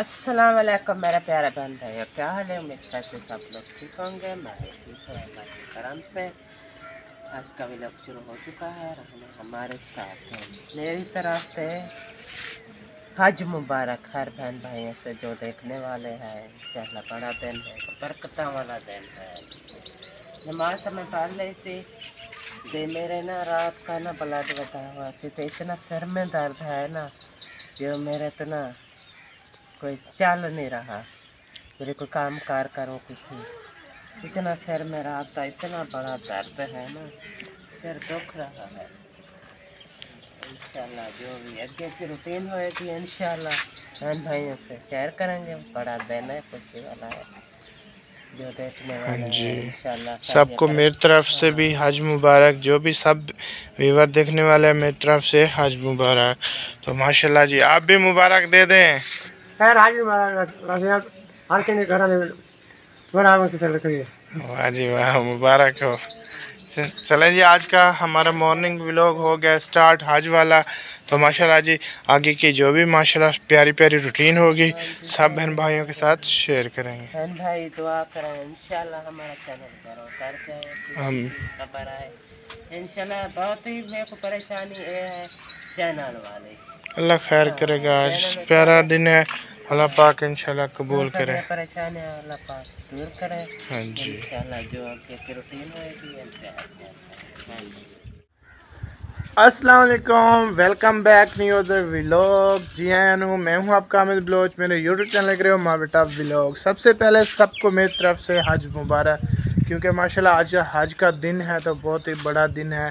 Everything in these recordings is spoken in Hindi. अस्सलाम वालेकुम मेरा प्यारा बहन भाइयों, क्या हाल है। उम्मीद करते सब लोग ठीक होंगे। मैं ठीक हूँ अल्लाह के करम से। आज का व्लॉग शुरू हो चुका है और हम हमारे साथ हैं। मेरी तरफ से हज मुबारक हर बहन भाइयों से जो देखने वाले हैं। इंशाल्लाह बड़ा दिन है, बरकतों वाला दिन है। नमाज हमें पढ़ने से दे मेरे ना रात का ना ब्लड बता हुआ से तो इतना सर में दर्द है ना, जो मेरा इतना कोई चल नहीं रहा, मेरे कोई काम कार करो कुछ। इतना सिर में रात का इतना बड़ा दर्द है ना, सिर दुख रहा है। इंशाल्लाह जो भी आगे की रूटीन होएगी इंशाल्लाह बहन भाइयों से शेयर करेंगे। बड़ा दिन है, खुशी वाला है जो देखने वाले हैं। इंशाल्लाह सबको मेरी तरफ से भी हज मुबारक। जो भी सब व्यूवर देखने वाले हैं, मेरी तरफ से हज मुबारक। तो माशाल्लाह जी आप भी मुबारक दे दें। हज मुबारक हर के घर वाह जी वाह, मुबारक हो। चले जी आज का हमारा मॉर्निंग व्लॉग हो गया स्टार्ट हज वाला। तो माशाल्लाह जी आगे की जो भी माशाल्लाह प्यारी प्यारी रूटीन होगी सब बहन भाइयों के साथ शेयर करेंगे। बहन भाई दुआ करें इंशाल्लाह हमारा चैनल करो करते इंशाल्लाह। बहुत ही मेरे को परेशानी है चैनल वाले, अल्लाह खैर करेगा। आज प्यारा दिन है, अल्लाह पाक इंशाल्लाह कबूल करे, परेशानी अल्लाह पाक दूर करे। हाँ जी इंशाल्लाह जो आपकी रूटीन होगी। अस्सलाम वालेकुम, welcome back new other vlog. जी हाँ, मैं हूँ आपका आमिर बलोच। मेरे यूट्यूब चैनल के माँ बेटा व्लॉग। सबसे पहले सबको मेरी तरफ से हज मुबारक, क्योंकि माशाल्लाह आज हज का दिन है तो बहुत ही बड़ा दिन है।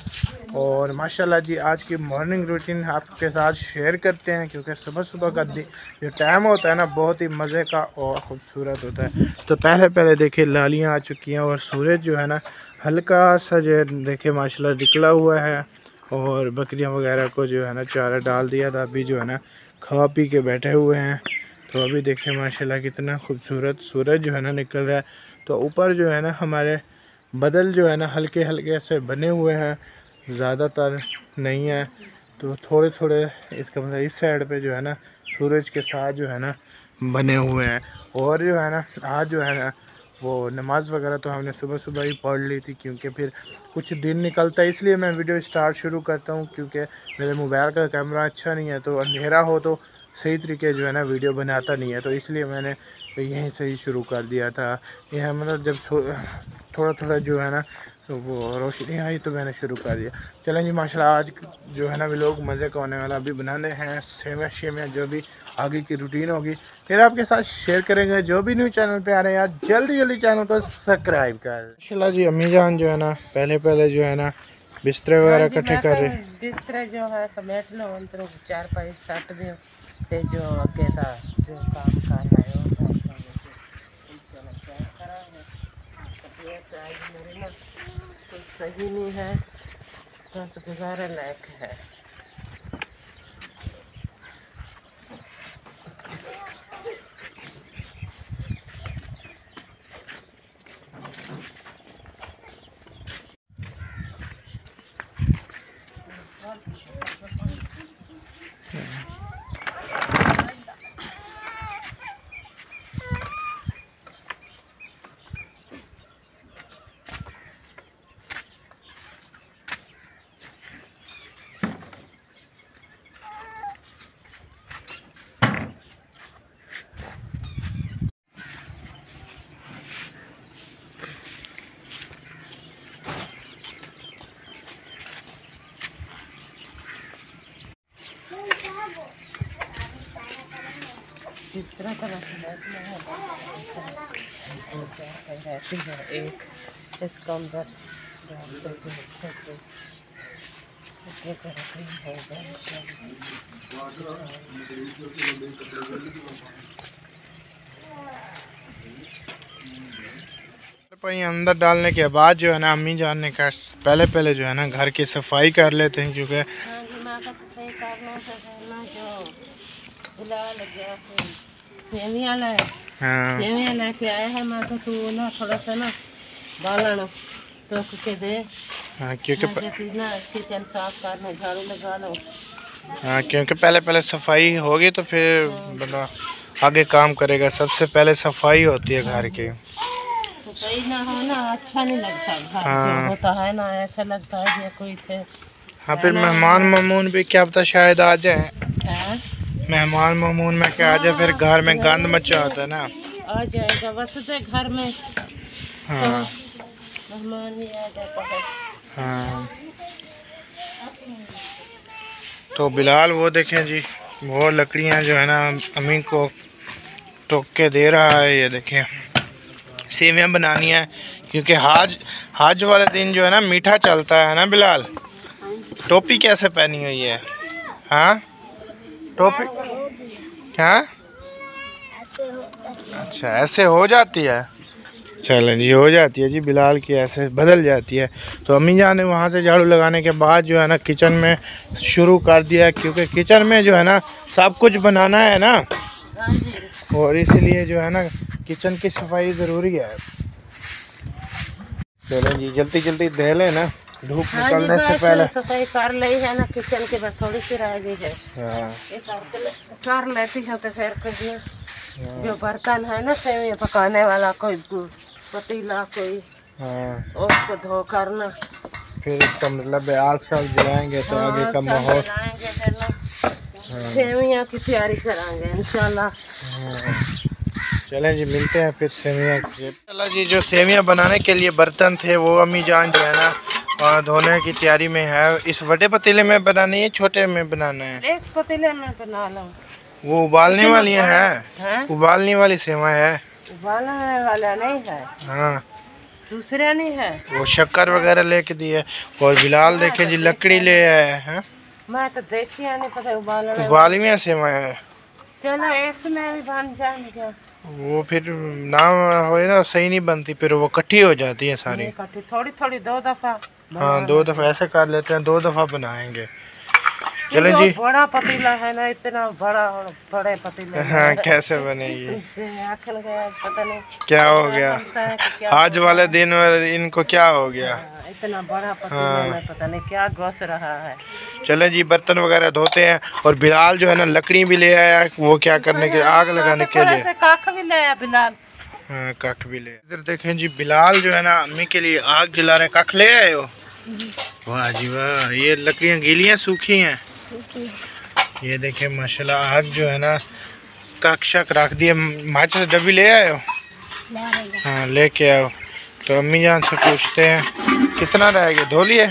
और माशाल्लाह जी आज की मॉर्निंग रूटीन आपके साथ शेयर करते हैं, क्योंकि सुबह सुबह का जो टाइम होता है ना बहुत ही मज़े का और ख़ूबसूरत होता है। तो पहले देखिए लालियाँ आ चुकी हैं और सूरज जो है ना हल्का सा जो है देखिए माशाल्लाह निकला हुआ है। और बकरियाँ वगैरह को जो है ना चारा डाल दिया था, अभी जो है ना खा पी के बैठे हुए हैं। तो अभी देखिए माशाल्लाह कितना खूबसूरत सूरज जो है ना निकल रहा है। तो ऊपर जो है ना हमारे बदल जो है ना हल्के हल्के से बने हुए हैं, ज़्यादातर नहीं है। तो थोड़े थोड़े इसका मतलब इस साइड पे जो है ना सूरज के साथ जो है ना बने हुए हैं। और जो है ना आज जो है ना वो नमाज़ वगैरह तो हमने सुबह सुबह ही पढ़ ली थी, क्योंकि फिर कुछ दिन निकलता है। इसलिए मैं वीडियो स्टार्ट शुरू करता हूँ, क्योंकि मेरे मोबाइल का कैमरा अच्छा नहीं है तो अंधेरा हो तो सही तरीके जो है ना वीडियो बनाता नहीं है। तो इसलिए मैंने यहीं से ही शुरू कर दिया था। यह मतलब जब थोड़ा थोड़ा जो है ना तो वो रोशनी आई तो मैंने शुरू कर दिया। चलें जी माशाल्लाह आज जो है ना वे लोग मज़े का होने वाला। अभी बनाने हैं सेवया शेवया, जो भी आगे की रूटीन होगी फिर आपके साथ शेयर करेंगे। जो भी न्यू चैनल पे आ रहे हैं यार जल्दी चैनल को सब्सक्राइब कर। माशाल्लाह जी अम्मी जान जो है ना पहले जो है ना बिस्तर वगैरह इकट्ठे कर रहे हैं। बिस्तर जो है समेट लो, अंदर चार पाई सट दो, फिर जो आगे था जो काम कर रहा है वो कुछ सही नहीं है, बस गुजारा लायक है। इस तरह का रहती है एक इसका अंदर अंदर डालने के बाद जो है ना अम्मी जान ने कहा पहले जो है ना घर की सफाई कर लेते हैं, क्योंकि सेवियां लेके आया है मैं तो तू ना थोड़ा सा ना बालन टोक के दे। हाँ क्योंकि किचन साफ करना, झाड़ू लगाना, क्योंकि पहले पहले सफाई होगी तो फिर बंदा आगे काम करेगा। सबसे पहले सफाई होती है घर की, सफाई ना होना अच्छा नहीं लगता घर में होता है ना, ऐसा लगता है कोई थे। हाँ, फिर मेहमान ममून भी क्या पता शायद आ जाए, मेहमान ममून में क्या आ जाए, फिर घर में गंद मचा होता है ना, आ जाएगा बस घर में। हाँ मेहमान ही आ जाता है। हाँ तो बिलाल वो देखें जी, वो लकड़ियाँ जो है ना अम्मी को टोक के दे रहा है। ये देखें सेवियाँ बनानी है क्योंकि हज वाले दिन जो है ना मीठा चलता है ना। बिलाल टोपी कैसे पहनी हुई है? हाँ टोपी, हाँ अच्छा ऐसे हो जाती है, चलें जी हो जाती है जी बिलाल की, ऐसे बदल जाती है। तो अम्मी जान ने वहाँ से झाड़ू लगाने के बाद जो है ना किचन में शुरू कर दिया है क्योंकि किचन में जो है ना सब कुछ बनाना है ना, और इसलिए जो है ना किचन की सफाई ज़रूरी है। चलें जी जल्दी जल्दी धो लें ना धूप निकलने से पहले, सफाई कर ली है ना किचन की, बस थोड़ी सी रह गई है। कर लेती है तो फिर जो बर्तन है ना सेवियाँ पकाने वाला कोई पतीला कोई, और उसको धो करना, फिर इसका मतलब आग शाग जलाएंगे तो आगे का माहौल, सेवियाँ की तैयारी कराएंगे इंशाल्लाह। चलें जी मिलते हैं फिर सेवियाँ। चलो जी जो सेवियाँ बनाने के लिए बर्तन थे वो अम्मी जान जो है ना और धोने की तैयारी में है। इस बड़े पतीले में बनानी है छोटे में बनाना है? एक पतीले में बना लो। वो उबालने वाली है, उबालने वाली सेवा है, उबालने वाला नहीं है। हाँ दूसरा नहीं है, वो शक्कर वगैरह लेके दी है। और बिलाल देखे जी लकड़ी ले आया है। मैं तो देखी नहीं पता उबालने वाली में सेवा है। चलो इसमें भी बन जाए, वो फिर ना होए ना सही नहीं बनती, फिर वो इकट्ठी हो जाती है सारी। थोड़ी थोड़ी दो दफा, हाँ दो दफा ऐसे कर लेते हैं, दो दफा बनाएंगे। चलें जी बड़ा पतीला है ना इतना बड़ा, बड़े पतीले हाँ कैसे बनेगी पता नहीं क्या हो गया आज वाले दिन इनको क्या हो गया इतना बड़ा पतीला। हाँ। पता नहीं क्या घुस रहा है। चलें जी बर्तन वगैरह धोते हैं। और बिलाल जो है ना लकड़ी भी ले आया, वो क्या करने के आग लगाने के लिए, काख भी ले आया बिलाल। हाँ काख भी ले। इधर देखें जी बिलाल जो है ना अम्मी के लिए आग जला रहे, काख ले आए हो, वाह जी वाह। ये लकड़ियाँ गीलियाँ सूखी हैं, ये देखें माशाल्लाह। आग जो है ना काक्षक रख दिए, माचिस से डब्बी ले आए हो? हाँ लेके आओ। तो अम्मी जान से पूछते हैं कितना रह गया, धो लिए?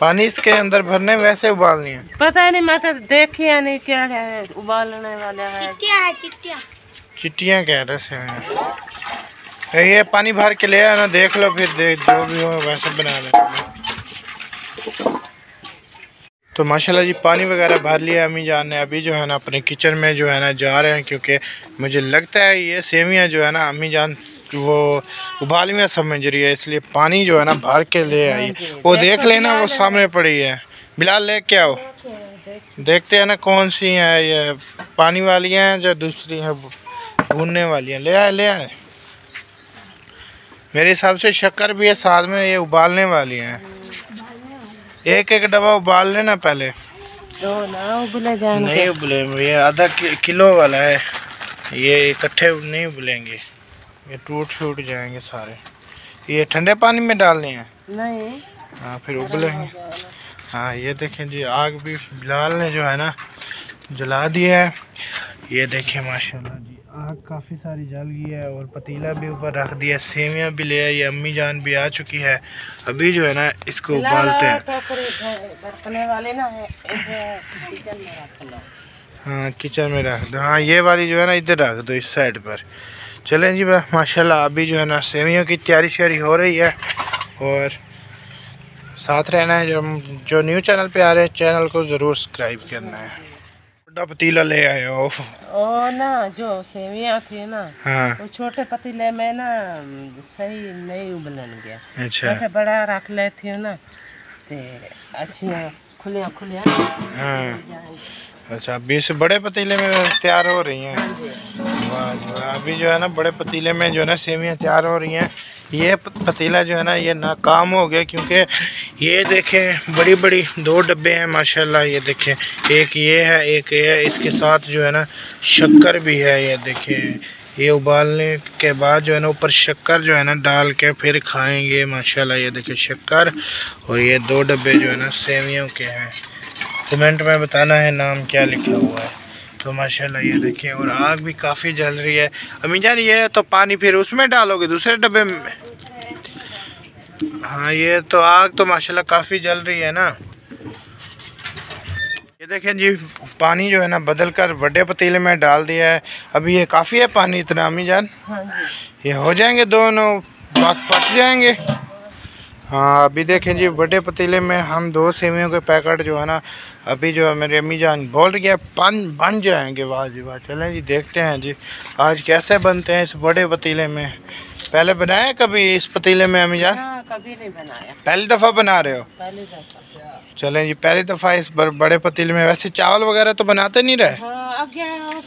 पानी इसके अंदर भरने वैसे उबालनी है? पता नहीं मैं तो देखी नहीं क्या है उबालने वाला है। चिट्टियाँ कह रहे हैं, ये पानी भर के ले आना, देख लो फिर जो भी हो वैसे बना लेना। तो माशाल्लाह जी पानी वगैरह भर लिया अम्मी जान ने। अभी जो है ना अपने किचन में जो है ना जा रहे हैं क्योंकि मुझे लगता है ये सेवियाँ जो है ना अम्मी जान वो उबालियाँ समझ रही है, इसलिए पानी जो है ना भर के ले आई। वो देख लेना वो सामने पड़ी है, बिलाल लेके आओ। देखते हैं ना कौन सी हैं, ये पानी वाली हैं या दूसरी हैं भूनने वाली हैं। ले आए ले आए, मेरे हिसाब से शक्कर भी है साथ में, ये उबालने वाली हैं। एक एक डब्बा उबाल लेना पहले, तो ना उबले जाने नहीं उबले, ये आधा किलो वाला है, ये इकट्ठे नहीं उबलेंगे, ये टूट छूट जाएंगे सारे। ये ठंडे पानी में डालने हैं? नहीं हाँ फिर उबलेंगे। हाँ ये देखें जी आग भी बिलाल ने जो है ना जला दी है। ये देखें माशाल्लाह जी आग काफ़ी सारी जल गई है और पतीला भी ऊपर रख दिया, सेवियां भी ले आई, अम्मी जान भी आ चुकी है। अभी जो है ना इसको उबालते हैं। हाँ किचन में रख दो, हाँ ये वाली जो है ना इधर रख दो इस साइड पर। चलें जी माशाल्लाह अभी जो है ना सेवियों की तैयारी श्यारी हो रही है। और साथ रहना है, जो न्यू चैनल पे आ रहे हैं चैनल को ज़रूर सब्सक्राइब करना है। पतीला ले आए हो? ओ ना जो सेवियां थी ना, हाँ वो छोटे पतीले में ना सही नहीं उबलन गया। अच्छा तो बड़ा रख लेती हूँ ना ते अच्छी खुलिया खुलिया। हाँ अच्छा अभी इस बड़े पतीले में तैयार हो रही हैं। अभी जो है ना बड़े पतीले में जो है ना सेवियाँ तैयार हो रही हैं। ये पतीला जो है ना ये नाकाम हो गया क्योंकि ये देखें बड़ी बड़ी दो डब्बे हैं माशाल्लाह। ये देखें एक ये है एक ये है, इसके साथ जो है ना शक्कर भी है। ये देखें ये उबालने के बाद जो है ना ऊपर शक्कर जो है ना डाल के फिर खाएंगे माशाल्लाह। ये देखें शक्कर और ये दो डब्बे जो है ना सेवियों के हैं। कमेंट में बताना है नाम क्या लिखा हुआ है। तो माशाल्लाह ये देखिए और आग भी काफ़ी जल रही है। अमीन जान ये तो पानी फिर उसमें डालोगे दूसरे डब्बे में? हाँ ये तो आग तो माशाल्लाह काफ़ी जल रही है ना। ये देखें जी पानी जो है ना बदल कर बड़े पतीले में डाल दिया है। अभी ये काफ़ी है पानी इतना अमीन जान? हाँ जी। ये हो जाएंगे दोनों पक जाएंगे। हाँ अभी देखें जी बड़े पतीले में हम दो सेवियों के पैकेट जो है ना अभी जो है मेरी अम्मी जान बोल रही है बन जाएंगे। वाह जी वाह। चलें जी देखते हैं जी आज कैसे बनते हैं इस बड़े पतीले में। पहले बनाया कभी इस पतीले में अम्मी जान? कभी नहीं बनाया। पहली दफ़ा बना रहे हो? पहली दफ़ा। चलें जी पहली दफ़ा इस बड़े पतीले में। वैसे चावल वगैरह तो बनाते नहीं रहे? हाँ,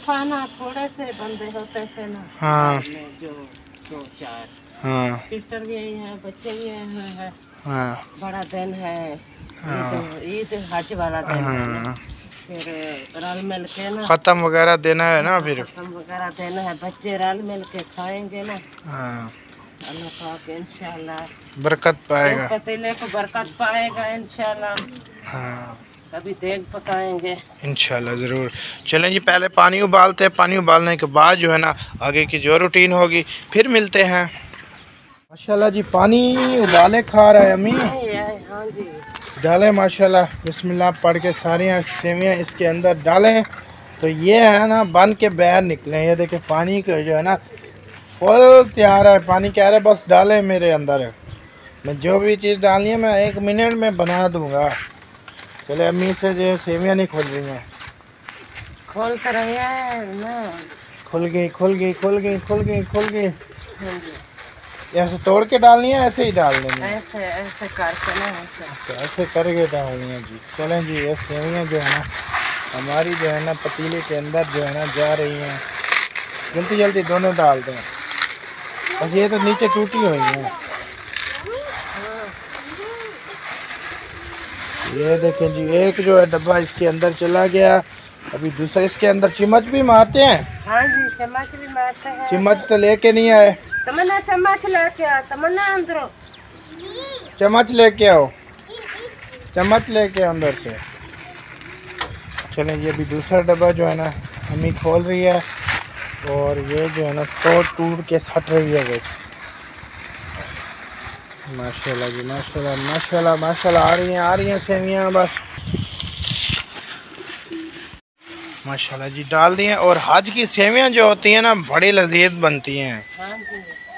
खाना थोड़े से बंदे होते से ना। हाँ दो चार। हाँ सिस्टर भी आई है बच्चे भी आए हैं। हाँ बड़ा दिन है ईद हज वाला दिन है फिर रल मिल के ना खत्म वगैरह देना है ना फिर खत्म वगैरह देना है। बच्चे रल मिल के खाएंगे ना। हाँ अल्लाह पाक इंशाल्लाह बरकत पाएगा पतीले को बरकत पाएगा इंशाल्लाह। हाँ अभी देख पकाएंगे इंशाल्लाह ज़रूर। चलें जी पहले पानी उबालते हैं। पानी उबालने के बाद जो है ना आगे की जो रूटीन होगी फिर मिलते हैं। माशाल्लाह जी पानी उबाले खा रहा है अम्मी। हाँ जी डालें माशाल्लाह बिस्मिल्लाह पढ़ के सारी सेवियाँ इसके अंदर डालें तो ये है ना बन के बाहर निकलें। ये देखें पानी के जो है ना फुल तैयार है। पानी कह रहे बस डालें मेरे अंदर मैं जो भी चीज़ डालनी है मैं एक मिनट में बना दूँगा। चले अम्मी से जो सेवियाँ नहीं खोल रही हैं। खोल कर खुल गई। ऐसे तोड़ के डालनी है ऐसे ही डालनी है? ऐसे करके ना ऐसे करके डालनी है जी। चलें जी ये सेवियाँ जो है ना हमारी जो है ना पतीले के अंदर जो है ना जा रही हैं। जल्दी जल्दी दोनों डाल दें और ये तो नीचे टूटी हुई है। ये देखें जी एक जो है डब्बा इसके अंदर चला गया। अभी दूसरा इसके अंदर चिमच भी मारते हैं? हाँ जी चिमच भी मारते हैं। चिमच तो लेके नहीं आए। तमन्ना चम्मच लेके आओ। तमन्ना अंदर चम्मच लेके आओ। चम्मच लेके अंदर से। चलें ये भी दूसरा डब्बा जो है ना अम्मी खोल रही है और ये जो है ना तोड़ टूट के सट रही है कुछ। माशाल्लाह जी माशाल्लाह माशाल्लाह माशाल्लाह आ रही हैं सेवियाँ बस माशाल्लाह जी डाल दिए। और हज की सेवियाँ जो होती हैं ना बड़ी लजीज बनती हैं।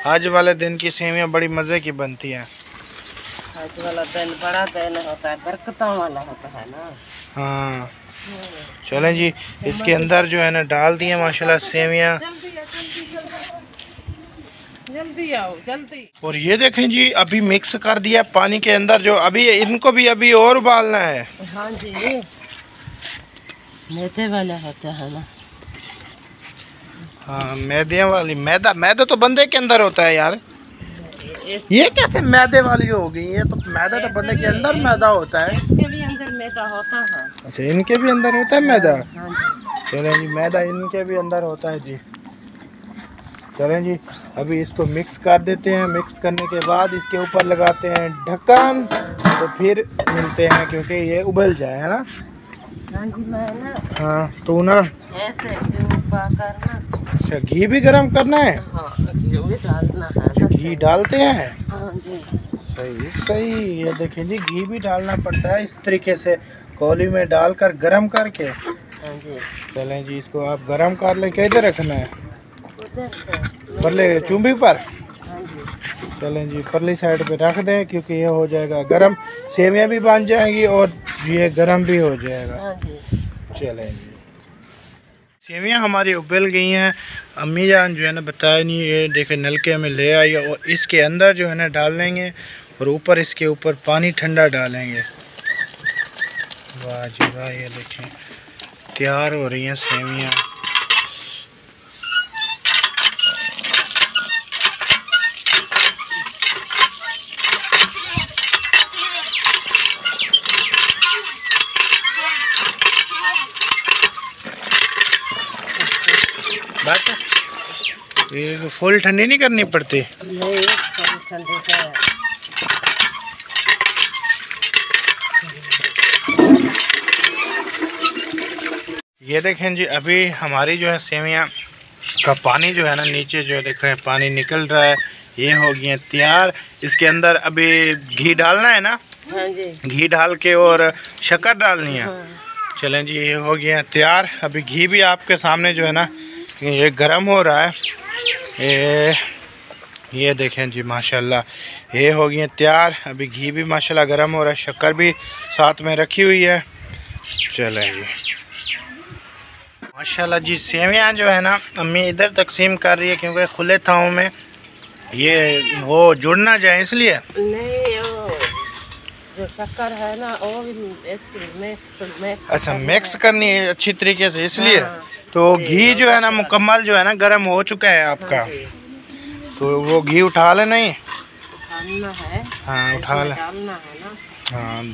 हज वाले दिन की सेवियाँ बड़ी मज़े की बनती हैं। हज वाला दिन बड़ा दिन होता है बरकतों वाला होता है ना। हाँ चलें जी इसके अंदर जो है ना डाल दिए माशाल्लाह सेवियाँ। जल्दी आओ जल्दी। और ये देखें जी अभी मिक्स कर दिया पानी के अंदर जो अभी इनको भी अभी और उबालना है। हाँ जी मैदे वाला होता है ना। हाँ मैदे वाली मैदा तो बंदे के अंदर होता है यार। ये कैसे मैदे वाली हो गई? ये तो मैदा तो बंदे के अंदर मैदा होता है। इसके भी अंदर मैदा होता है। अच्छा इनके भी अंदर होता है मैदा। चलें जी मैदा इनके भी अंदर होता है जी। चलें जी अभी इसको मिक्स कर देते हैं। मिक्स करने के बाद इसके ऊपर लगाते हैं ढक्कन तो फिर मिलते हैं क्योंकि ये उबल जाए है ना। हाँ जी मैं ना। हाँ तो ना ऐसे अच्छा घी भी गर्म करना है? हाँ घी भी डालना है। घी डालते हैं? हाँ जी सही। ये देखिए जी घी भी डालना पड़ता है इस तरीके से कौली में डालकर गर्म करके। हाँ जी चलें जी इसको आप गर्म कर लें। कैसे रखना है? परले चुंबी पर। चलें जी परली साइड पे रख दें क्योंकि ये हो जाएगा गरम। सेवियाँ भी बन जाएंगी और ये गरम भी हो जाएगा। चलें जी सेवियाँ हमारी उबल गई हैं। अम्मी जान जो है ना बताया नहीं। ये देखें नलके में ले आई और इसके अंदर जो है ना डालेंगे और ऊपर इसके ऊपर पानी ठंडा डालेंगे। वाह जी वाह। ये देखें तैयार हो रही हैं सेवियाँ। बस ये फुल ठंडी नहीं करनी पड़ती। ये देखें जी अभी हमारी जो है सेवियां का पानी जो है ना नीचे जो है देख रहे हैं पानी निकल रहा है। ये हो गई है तैयार। इसके अंदर अभी घी डालना है ना। हाँ जी घी डाल के और शक्कर डालनी है। हाँ। चलें जी ये हो गया तैयार। अभी घी भी आपके सामने जो है ना ये गर्म हो रहा है। ये देखें जी माशाल्लाह ये हो गई है तैयार। अभी घी भी माशाल्लाह गर्म हो रहा है, शक्कर भी साथ में रखी हुई है। चलें जी माशाल्लाह जी सेवियाँ जो है ना अम्मी इधर तकसीम कर रही है क्योंकि खुले थाओं में ये वो जुड़ ना जाए इसलिए। नहीं वो जो शक्कर है ना वो मिक्स अच्छा मिक्स करनी है अच्छी तरीके से इसलिए। हाँ। तो घी जो है ना मुकम्मल जो है ना गर्म हो चुका है आपका। हाँ। तो वो घी उठा ले नहीं है। हाँ उठा ले। हाँ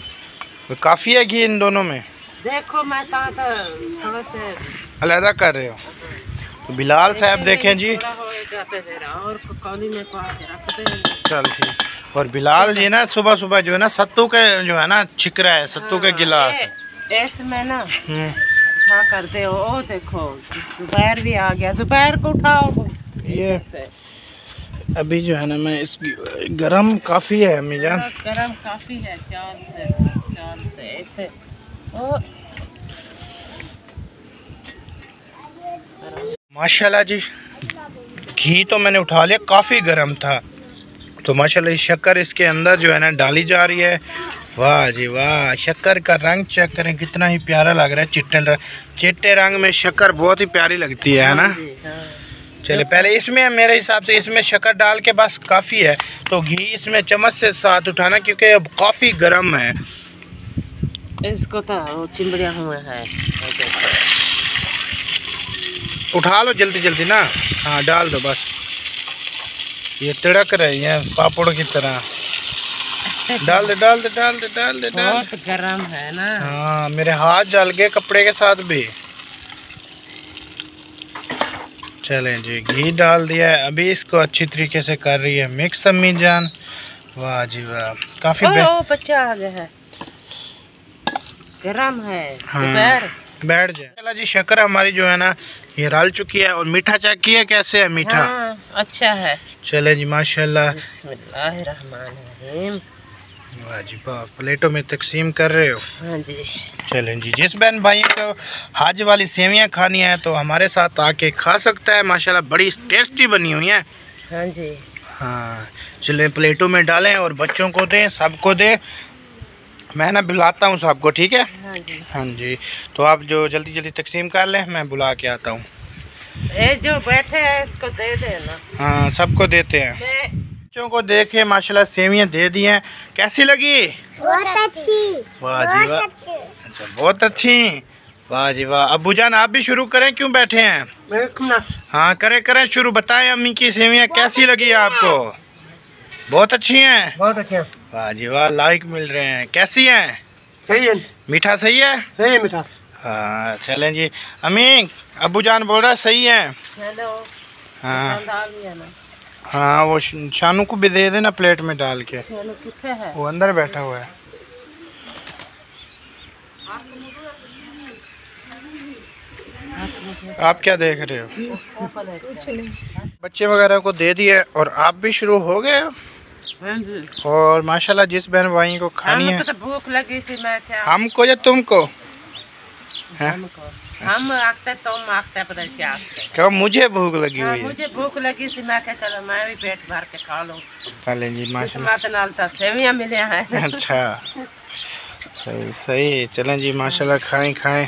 तो काफ़ी है घी इन दोनों में। देखो मैं थोड़ा से अलहदा कर रहे हो तो बिलाल साहब देखें जी और में चल ठीक। और बिलाल जी ना सुबह सुबह जो है ना सत्तू के जो है ना छिकरा है सत्तू। हाँ, के गिलास इसमें ना उठा करते हो। ओ देखो दोपहर भी आ गया, दोपहर को उठाओ। ये अभी जो है ना मैं इसकी गरम काफ़ी है अम्मी जान, गरम काफ़ी है। चांद से माशाल्लाह जी घी तो मैंने उठा लिया, काफ़ी गर्म था। तो माशाल्लाह शक्कर इसके अंदर जो है ना डाली जा रही है। वाह जी वाह शक्कर का रंग चेक करें कितना ही प्यारा लग रहा है। चिट्टे रंग में शक्कर बहुत ही प्यारी लगती है ना। चले पहले इसमें मेरे हिसाब से इसमें शक्कर डाल के बस काफ़ी है। तो घी इसमें चम्मच से साथ उठाना क्योंकि अब काफ़ी गर्म है। इसको तो चिमड़िया हुआ है उठा लो जल्दी जल्दी ना। हाँ डाल दो बस। ये तिड़क रही है पापड़ की तरह। डाल दे डाल दे डाल दे डाल दे। बहुत गर्म है ना। हाँ मेरे हाथ जल गए कपड़े के साथ भी। चलें जी घी डाल दिया है। अभी इसको अच्छी तरीके से कर रही है मिक्स अम्मी जान। वाह जी वाह काफ़ी बच्चा आ गया है गरम है। हाँ, बैठ जाए जी शक्कर हमारी जो है ना ये रल चुकी है। और मीठा चेक किया कैसे है मीठा। हाँ, अच्छा है। चले जी माशाल्लाह बिस्मिल्लाहिर्रहमानिर्रहीम। वाह जी वाह प्लेटों में तकसीम कर रहे हो। हाँ जी चलें जी जिस बहन भाई को हज वाली सेवियाँ खानी है तो हमारे साथ आके खा सकता है। माशाल्लाह बड़ी टेस्टी बनी हुई है। हाँ जी हाँ चले प्लेटों में डालें और बच्चों को दें सबको दें। मैं ना बुलाता हूँ सबको ठीक है। हाँ जी हाँ जी तो आप जो जल्दी जल्दी तकसीम कर लें मैं बुला के आता हूँ। ये जो बैठे हैं इसको दे देना। हाँ सबको देते हैं बच्चों को देखे माशाल्लाह सेवियाँ दे दी हैं। कैसी लगी। बहुत अच्छी। वाह जी वाह अच्छा बहुत अच्छी। वाह जी वाह अबू जान आप भी शुरू करें क्यों बैठे हैं। हाँ करें करें शुरू। बताएं अम्मी की सेवियाँ कैसी लगी आपको। बहुत अच्छी हैं। बहुत अच्छी हैं। वाह जी वाह लाइक मिल रहे हैं। कैसी हैं। सही है। मीठा सही है। सही है मीठा। हाँ चलें जी अमीन अबू जान बोल रहा सही है। हाँ हाँ वो शानू को भी दे देना प्लेट में डाल के। है वो अंदर बैठा हुआ है। आप क्या देख रहे हो। बच्चे वगैरह को दे दिए और आप भी शुरू हो गए। और माशाल्लाह जिस बहन भाई को खानी है। तो भूख लगी थी मैं क्या। हमको या तुमको। हम आखते तुम आखते पता क्या क्या मुझे भूख लगी हुई है। मुझे भूख लगी थी मैं क्या चलो मैं भी पेट भर के खा लूँ। चलें जी माशाल्लाह सेवियाँ मिले हैं। अच्छा सही सही। चलें जी माशाल्लाह खाएं खाएं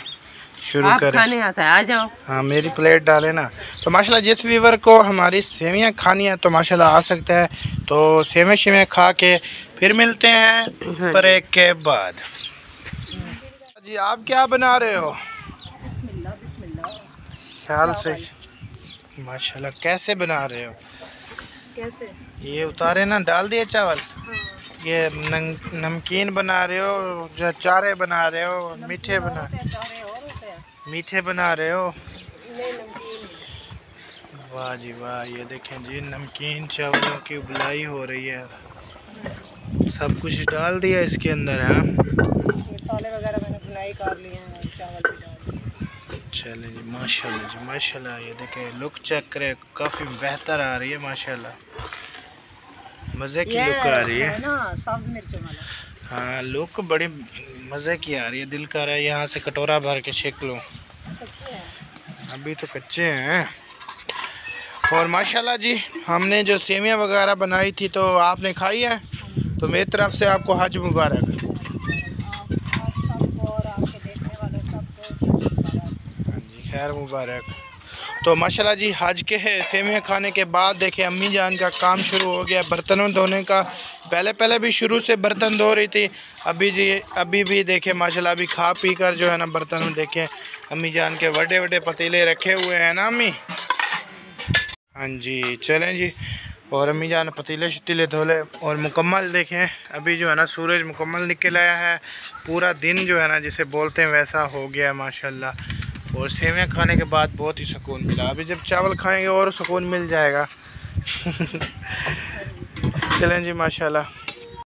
शुरू करें। खाने आता है आ जाओ। हाँ मेरी प्लेट डालें ना। तो माशाल्लाह जिस वीवर को हमारी सेवियाँ खानी है तो माशाल्लाह आ सकता है। तो सेवियाँ खा के फिर मिलते हैं ब्रेक के बाद। जी आप क्या बना रहे हो। बिस्मिल्लाह बिस्मिल्लाह ख्याल से माशाल्लाह कैसे बना रहे हो। कैसे ये उतारे ना डाल दिए चावल। ये नमकीन बना रहे हो जो चारे बना रहे हो मीठे बना रहे हो। वाह जी वाह, ये देखें जी नमकीन चावलों की उबलाई हो रही है। सब कुछ डाल दिया इसके अंदर। हाँ मसाले वगैरह मैंने बुनाई कर लिए हैं, चावल भी डाल दिए। चले जी माशाल्लाह जी माशाल्लाह, ये देखें लुक चेक करें, काफ़ी बेहतर आ रही है माशाल्लाह, मज़े की लुक आ रही है ना सब्ज़ मिर्चों वाला। हाँ लुक बड़ी मज़े की आ रही है, दिल कर रहा है यहाँ से कटोरा भर के छेक लो। अभी तो कच्चे हैं। और माशाल्लाह जी हमने जो सेवियाँ वगैरह बनाई थी तो आपने खाई है, तो मेरी तरफ से आपको हज मुबारक। हाँ जी खैर मुबारक। तो माशाल्लाह जी हज के सेवियाँ खाने के बाद देखें अम्मी जान का काम शुरू हो गया बर्तनों धोने का। पहले पहले भी शुरू से बर्तन धो रही थी, अभी जी अभी भी देखें माशाल्लाह, अभी खा पी कर जो है ना बर्तन देखें अम्मी जान के बड़े बड़े पतीले रखे हुए हैं ना अम्मी। हाँ जी चलें जी, और अम्मी जान पतीले शतीले धोले और मुकम्मल देखें अभी जो है ना सूरज मुकम्मल निकल आया है। पूरा दिन जो है ना जिसे बोलते हैं वैसा हो गया है माशाल्लाह। और सेवियाँ खाने के बाद बहुत ही सुकून मिला, अभी जब चावल खाएंगे और सुकून मिल जाएगा। चलें जी माशाल्लाह।